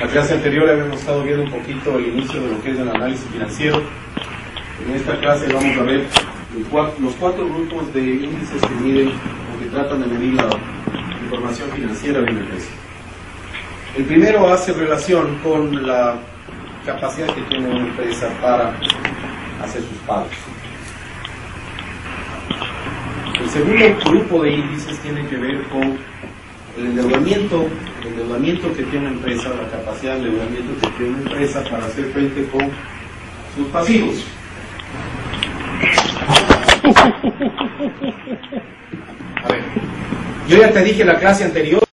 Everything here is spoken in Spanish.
La clase anterior habíamos estado viendo un poquito el inicio de lo que es el análisis financiero. En esta clase vamos a ver los cuatro grupos de índices que miden o que tratan de medir la información financiera de una empresa. El primero hace relación con la capacidad que tiene una empresa para hacer sus pagos. El segundo grupo de índices tiene que ver con el endeudamiento que tiene una empresa, la capacidad de endeudamiento que tiene una empresa para hacer frente con sus pasivos. A ver, yo ya te dije en la clase anterior